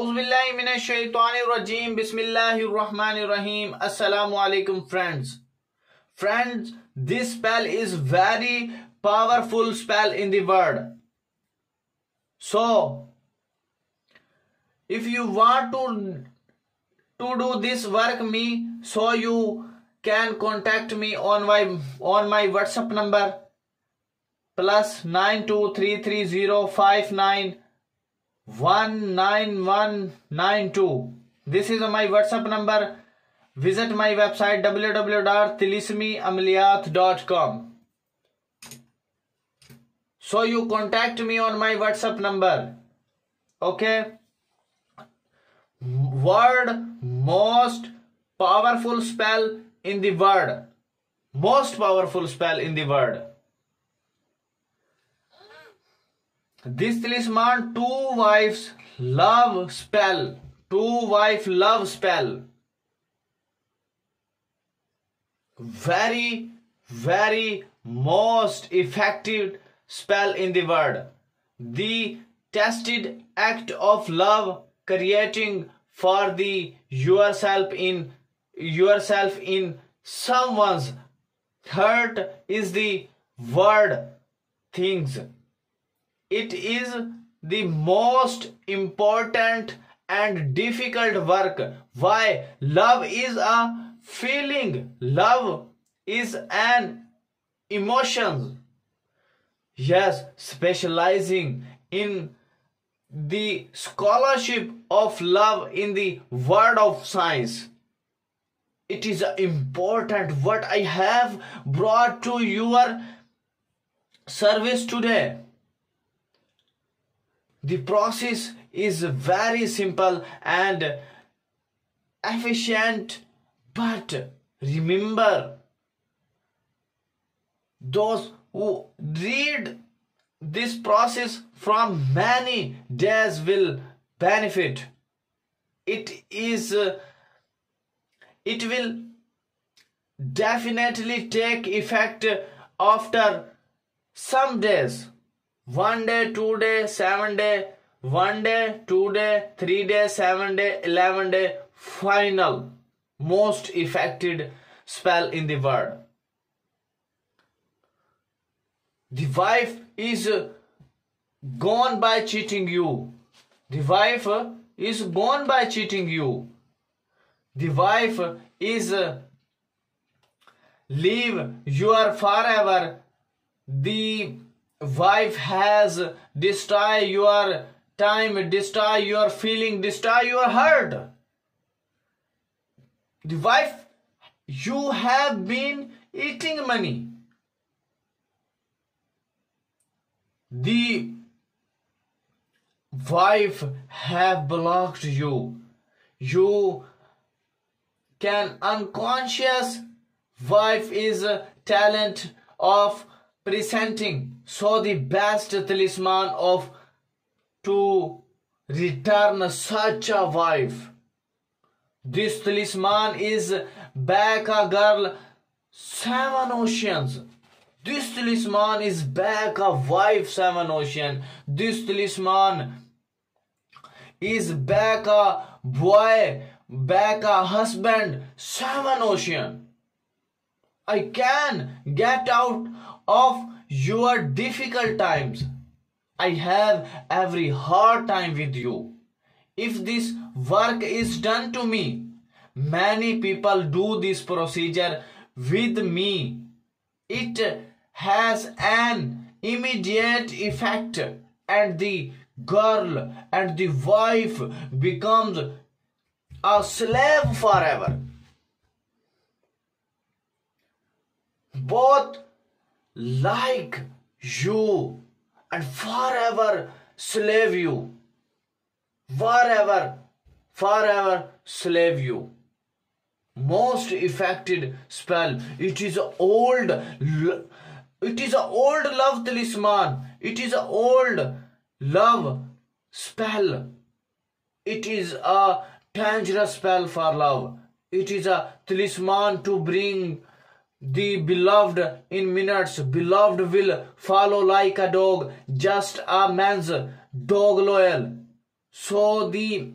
Auzubillahi minash shaitanir rajeem. Bismillahirrahmanirrahim. Assalamu alaikum friends. Friends, this spell is very powerful spell in the world. So, if you want to do this work me, so you can contact me on my WhatsApp number +923305919192. This is my WhatsApp number. Visit my website www.tilsmiamaliyat.com. So you contact me on my WhatsApp number. Okay. World most powerful spell in the world. Most powerful spell in the world. This talisman two wife love spell, very most effective spell in the world. The tested act of love, creating for the yourself in someone's heart is the word things. It is the most important and difficult work. Why? Love is a feeling. Love is an emotion. Yes, specializing in the scholarship of love in the world of science. It is important what I have brought to your service today. The process is very simple and efficient, but remember, those who read this process from many days will benefit. It will definitely take effect after some days. 1 day, 2 day, 7 day, 1 day, 2 day, 3 day, 7 day, 11 day, final, most effective spell in the world. The wife is gone by cheating you. The wife is gone by cheating you. The wife is leave you are forever. The wife has destroyed your time, destroyed your feeling, destroyed your heart. The wife, you have been eating money. The wife have blocked you. You can unconscious. Wife is a talent of presenting. So the best talisman of to return such a wife. This talisman is back a girl 7 oceans. This talisman is back a wife 7 oceans. This talisman is back a boy, back a husband 7 oceans. I can get out of your difficult times. I have every hard time with you. If this work is done to me, many people do this procedure with me. It has an immediate effect and the girl and the wife becomes a slave forever. Both like you and forever slave you. Forever slave you. Most effective spell. It is an old love talisman. It is an old love spell. It is a dangerous spell for love. It is a talisman to bring the beloved in minutes. Beloved will follow like a dog, just a man's dog loyal. So the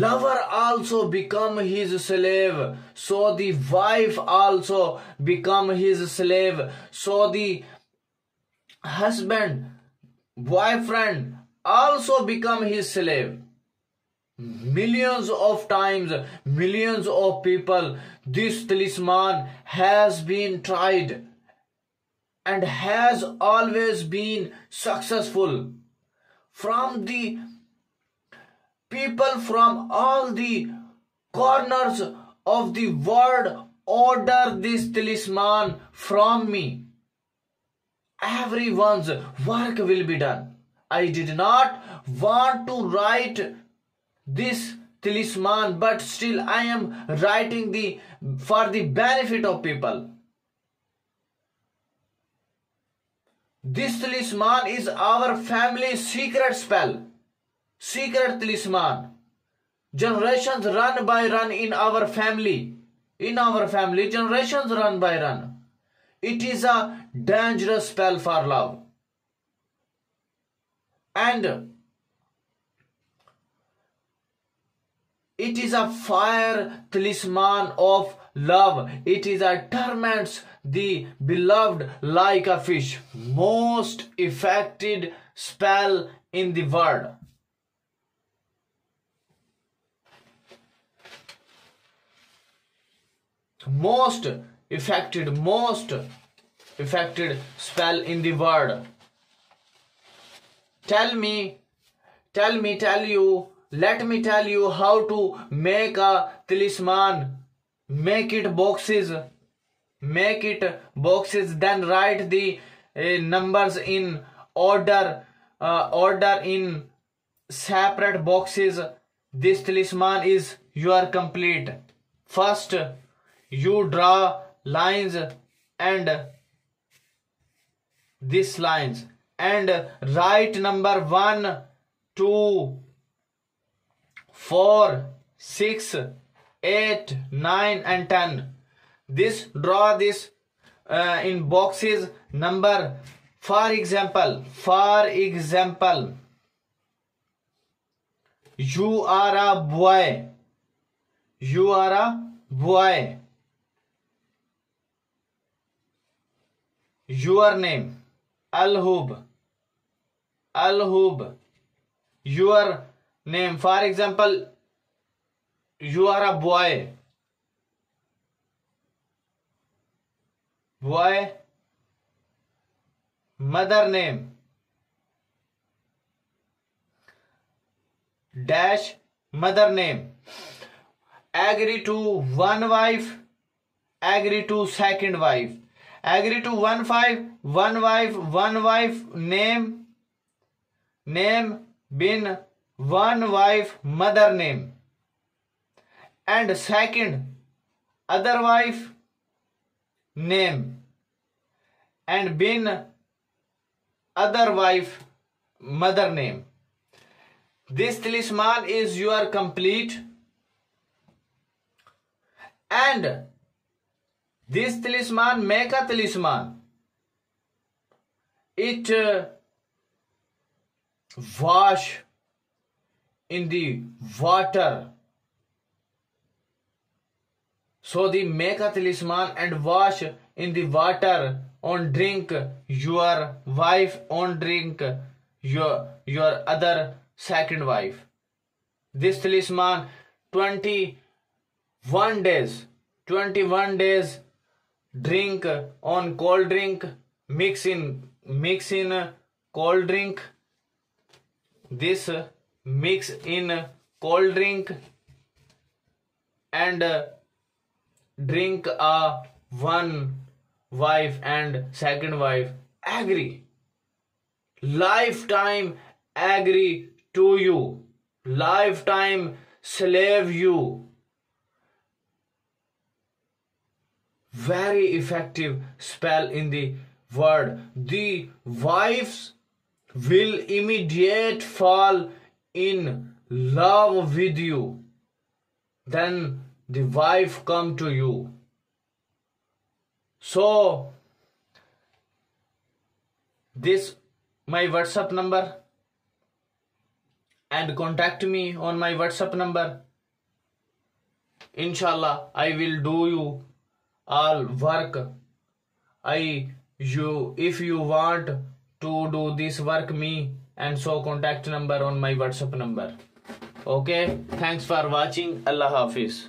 lover also become his slave, so the wife also become his slave, so the husband, boyfriend also become his slave. Millions of times, millions of people, this talisman has been tried and has always been successful. From the people from all the corners of the world order this talisman from me. Everyone's work will be done. I did not want to write this talisman, but still I am writing for the benefit of people. This talisman is our family's secret spell, secret talisman. Generations run by run in our family. In our family, generations run by run. It is a dangerous spell for love. And it is a fire talisman of love. It is a torments the beloved like a fish. Most effective spell in the world. Most effective spell in the world. Let me tell you how to make a talisman. Make it boxes, then write the numbers in order in separate boxes. This talisman is your complete. First, you draw lines and these lines and write number 1, 2, 4, 6, 8, 9 and 10. Draw this in boxes number. For example, you are a boy. Your name Alhub. Your name, for example, you are a boy. Mother name dash, mother name. Agree to one wife, agree to second wife. Agree to one wife, name been one wife, mother name. And second, other wife, name. And been other wife, mother name. This talisman is your complete. And this talisman, make a talisman. It wash in the water. So the make a talisman and wash in the water on drink your wife, on drink your other second wife. This talisman 21 days. Drink on cold drink, mix in cold drink. This mix in cold drink and drink one wife and second wife. Agree. Lifetime agree to you. Lifetime slave you. Very effective spell in the world. The wives will immediately fall in love with you. Then the wife come to you. So this my WhatsApp number. and contact me on my WhatsApp number. Inshallah, I will do you all work. If you want to do this work me, and so contact number on my WhatsApp number. Okay, thanks for watching. Allah Hafiz.